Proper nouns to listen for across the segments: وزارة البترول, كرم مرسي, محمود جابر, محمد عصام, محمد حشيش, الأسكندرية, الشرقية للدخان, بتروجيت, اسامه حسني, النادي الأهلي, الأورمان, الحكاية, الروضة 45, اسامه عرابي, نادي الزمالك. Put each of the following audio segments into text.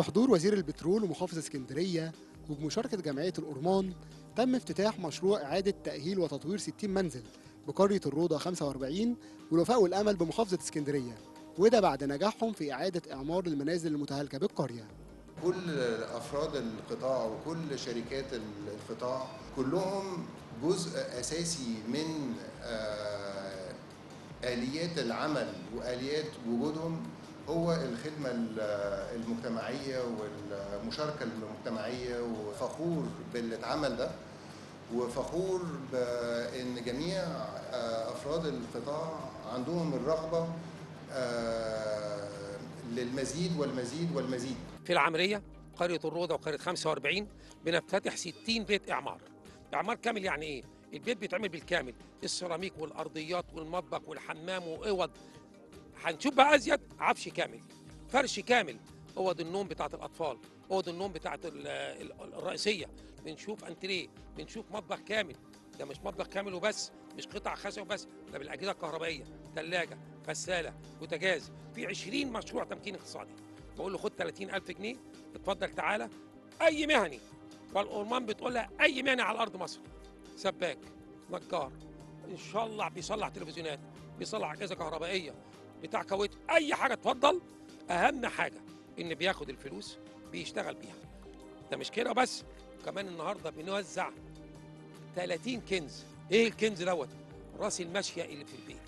بحضور وزير البترول ومحافظ اسكندرية وبمشاركة جمعية الأورمان تم افتتاح مشروع إعادة تأهيل وتطوير 60 منزل بقرية الروضة 45 والوفاء والأمل بمحافظة اسكندرية، وده بعد نجاحهم في إعادة إعمار المنازل المتهالكة بالقرية. كل أفراد القطاع وكل شركات القطاع كلهم جزء أساسي من آليات العمل وآليات وجودهم هو الخدمة المجتمعية والمشاركة المجتمعية، وفخور باللي اتعمل ده وفخور بأن جميع أفراد القطاع عندهم الرغبة للمزيد والمزيد والمزيد. في العمرية قرية الروضة وقرية 45 بنفتتح 60 بيت إعمار كامل. يعني إيه؟ البيت بيتعمل بالكامل، السيراميك والأرضيات والمطبخ والحمام وأوض، هنشوف بقى أزيد، عفش كامل، فرش كامل، أوض النوم بتاعت الأطفال، أوض النوم بتاعت الرئيسية، بنشوف أنتريه، بنشوف مطبخ كامل. ده مش مطبخ كامل وبس، مش قطع خشب وبس، ده بالأجهزة الكهربائية، ثلاجة، غسالة، بوتاجاز. في 20 مشروع تمكين اقتصادي، بقول له خد 30,000 جنيه اتفضل تعالى أي مهني، والأورمان بتقول لها أي مهني على أرض مصر، سباك، نجار، إن شاء الله بيصلح تلفزيونات، بيصلح أجهزة كهربائية، بتاع كويت، اي حاجه اتفضل. اهم حاجه ان بياخد الفلوس بيشتغل بيها. ده مش كده بس، كمان النهارده بنوزع 30 كنز. ايه الكنز دوت؟ راس المشيه اللي في البيت.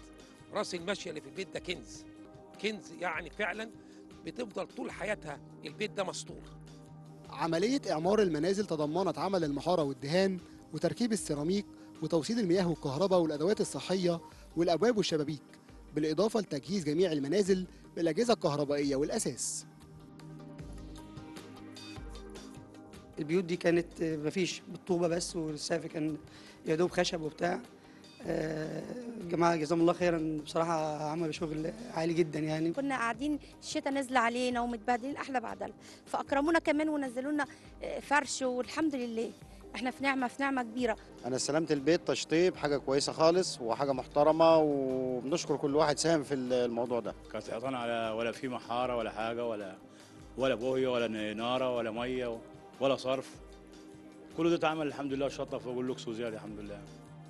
راس المشيه اللي في البيت ده كنز، كنز يعني فعلا بتفضل طول حياتها البيت ده مسطور. عمليه اعمار المنازل تضمنت عمل المحاره والدهان وتركيب السيراميك وتوصيل المياه والكهرباء والادوات الصحيه والابواب والشبابيك، بالإضافة لتجهيز جميع المنازل بالأجهزة الكهربائية والأساس. البيوت دي كانت مفيش، بالطوبة بس، والسقف كان يا دوب خشب وبتاع. الجماعة جزاهم الله خيرا بصراحة عملوا شغل عالي جدا. يعني كنا قاعدين الشتاء نازلة علينا ومتبهدلين أحلى بعدها، فأكرمونا كمان ونزلوا لنا فرش، والحمد لله احنا في نعمه، في نعمه كبيره. انا استلمت البيت تشطيب، حاجه كويسه خالص وحاجه محترمه، وبنشكر كل واحد ساهم في الموضوع ده. كانت اعطانا على ولا في محاره ولا حاجه، ولا بوهيه ولا ناره ولا ميه ولا صرف، كل ده اتعمل الحمد لله، وشطب فوق لوكس وزياده الحمد لله.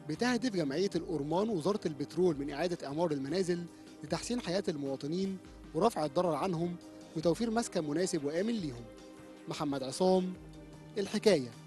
بتهدف جمعيه الأورمان ووزاره البترول من اعاده اعمار المنازل لتحسين حياه المواطنين ورفع الضرر عنهم وتوفير مسكن مناسب وامن ليهم. محمد عصام، الحكايه.